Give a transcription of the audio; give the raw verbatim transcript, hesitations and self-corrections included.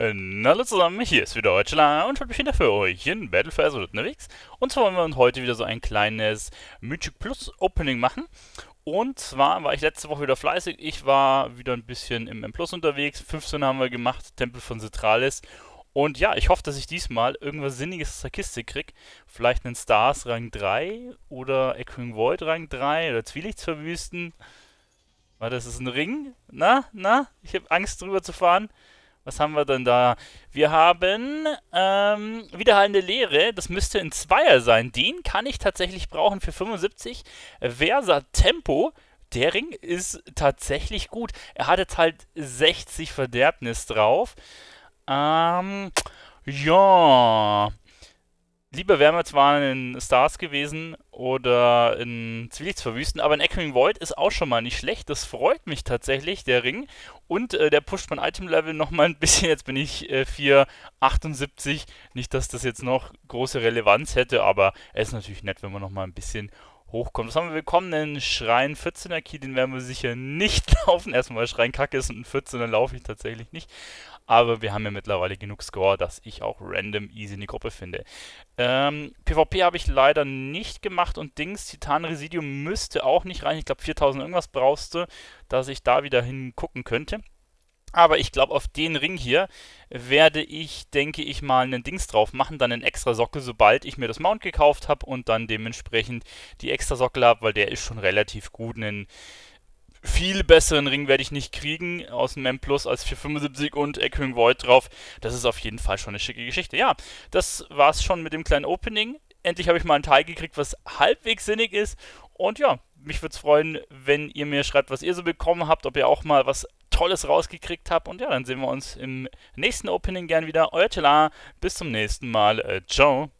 Und hallo zusammen, hier ist wieder Deutschland und heute bin ich wieder für euch in Battle for Azeroth unterwegs. Und zwar wollen wir uns heute wieder so ein kleines Mythic Plus Opening machen. Und zwar war ich letzte Woche wieder fleißig, ich war wieder ein bisschen im M Plus unterwegs, fünfzehn haben wir gemacht, Tempel von Zetralis. Und ja, ich hoffe, dass ich diesmal irgendwas Sinniges aus der Kiste kriege. Vielleicht einen Stars Rang drei oder Echoing Void Rang drei oder Zwielichtsverwüsten. Warte, das ist ein Ring? Na, na, ich habe Angst drüber zu fahren. Was haben wir denn da? Wir haben ähm, Wiederhallende Leere. Das müsste ein Zweier sein. Den kann ich tatsächlich brauchen für fünfundsiebzig. Versa Tempo. Der Ring ist tatsächlich gut. Er hat jetzt halt sechzig Verderbnis drauf. Ähm, ja. Lieber wären wir zwar in Stars gewesen oder in Zwillingsverwüsten, aber in Echoing Void ist auch schon mal nicht schlecht. Das freut mich tatsächlich, der Ring. Und äh, der pusht mein Item-Level nochmal ein bisschen. Jetzt bin ich äh, vier Komma achtundsiebzig. Nicht, dass das jetzt noch große Relevanz hätte, aber es ist natürlich nett, wenn man nochmal ein bisschen hochkommt. Was haben wir bekommen? Einen Schrein vierzehner Key, den werden wir sicher nicht laufen. Erstmal, weil Schrein kacke ist und ein vierzehner laufe ich tatsächlich nicht. Aber wir haben ja mittlerweile genug Score, dass ich auch random easy in die Gruppe finde. Ähm, PvP habe ich leider nicht gemacht und Dings, Titan Residium müsste auch nicht rein. Ich glaube viertausend irgendwas brauchst du, dass ich da wieder hingucken könnte. Aber ich glaube, auf den Ring hier werde ich, denke ich mal, einen Dings drauf machen, dann einen extra Sockel, sobald ich mir das Mount gekauft habe und dann dementsprechend die extra Sockel habe, weil der ist schon relativ gut. Einen viel besseren Ring werde ich nicht kriegen aus dem M Plus als vier Komma fünfundsiebzig und Echoing Void drauf. Das ist auf jeden Fall schon eine schicke Geschichte. Ja, das war's schon mit dem kleinen Opening. Endlich habe ich mal einen Teil gekriegt, was halbwegs sinnig ist. Und ja, mich würde es freuen, wenn ihr mir schreibt, was ihr so bekommen habt, ob ihr auch mal was Tolles rausgekriegt habe. Und ja, dann sehen wir uns im nächsten Opening gern wieder. Euer Tela, bis zum nächsten Mal. Äh, ciao.